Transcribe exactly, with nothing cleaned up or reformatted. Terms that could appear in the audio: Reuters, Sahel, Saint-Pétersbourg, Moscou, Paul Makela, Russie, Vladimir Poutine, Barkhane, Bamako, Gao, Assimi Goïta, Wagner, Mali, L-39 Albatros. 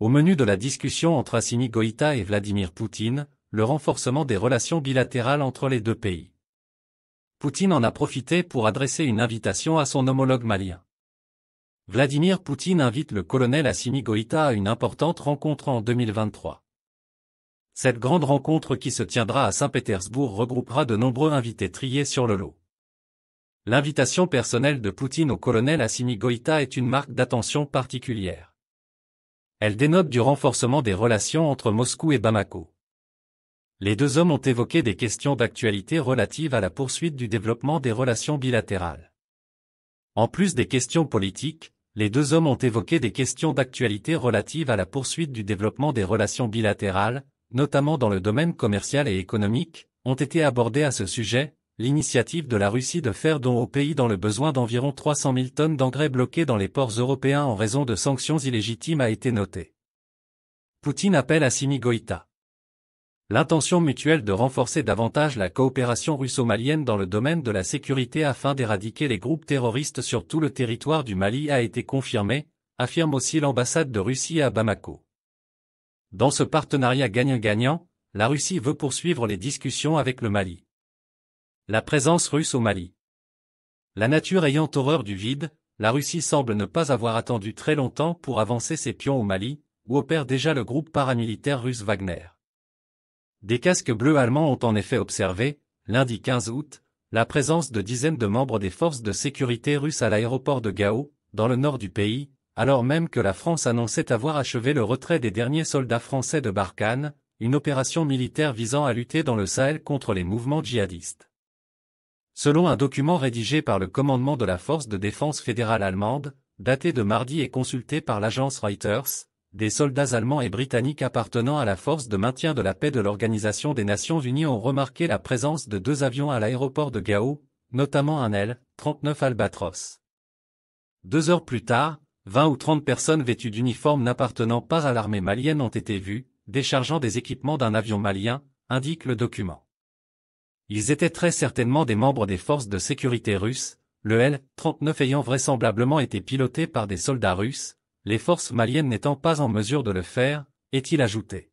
Au menu de la discussion entre Assimi Goïta et Vladimir Poutine, le renforcement des relations bilatérales entre les deux pays. Poutine en a profité pour adresser une invitation à son homologue malien. Vladimir Poutine invite le colonel Assimi Goïta à une importante rencontre en deux mille vingt-trois. Cette grande rencontre qui se tiendra à Saint-Pétersbourg regroupera de nombreux invités triés sur le lot. L'invitation personnelle de Poutine au colonel Assimi Goïta est une marque d'attention particulière. Elle dénote du renforcement des relations entre Moscou et Bamako. Les deux hommes ont évoqué des questions d'actualité relatives à la poursuite du développement des relations bilatérales. En plus des questions politiques, les deux hommes ont évoqué des questions d'actualité relatives à la poursuite du développement des relations bilatérales, notamment dans le domaine commercial et économique, ont été abordées à ce sujet, l'initiative de la Russie de faire don au pays dans le besoin d'environ trois cent mille tonnes d'engrais bloqués dans les ports européens en raison de sanctions illégitimes a été notée. Poutine appelle Assimi Goïta. L'intention mutuelle de renforcer davantage la coopération russo-malienne dans le domaine de la sécurité afin d'éradiquer les groupes terroristes sur tout le territoire du Mali a été confirmée, affirme aussi l'ambassade de Russie à Bamako. Dans ce partenariat gagnant-gagnant, la Russie veut poursuivre les discussions avec le Mali. La présence russe au Mali. La nature ayant horreur du vide, la Russie semble ne pas avoir attendu très longtemps pour avancer ses pions au Mali, où opère déjà le groupe paramilitaire russe Wagner. Des casques bleus allemands ont en effet observé, lundi quinze août, la présence de dizaines de membres des forces de sécurité russes à l'aéroport de Gao, dans le nord du pays, alors même que la France annonçait avoir achevé le retrait des derniers soldats français de Barkhane, une opération militaire visant à lutter dans le Sahel contre les mouvements djihadistes. Selon un document rédigé par le commandement de la force de défense fédérale allemande, daté de mardi et consulté par l'agence Reuters, des soldats allemands et britanniques appartenant à la force de maintien de la paix de l'Organisation des Nations Unies ont remarqué la présence de deux avions à l'aéroport de Gao, notamment un L trente-neuf Albatros. Deux heures plus tard, vingt ou trente personnes vêtues d'uniformes n'appartenant pas à l'armée malienne ont été vues, déchargeant des équipements d'un avion malien, indique le document. Ils étaient très certainement des membres des forces de sécurité russes, le L trente-neuf ayant vraisemblablement été piloté par des soldats russes, les forces maliennes n'étant pas en mesure de le faire, est-il ajouté.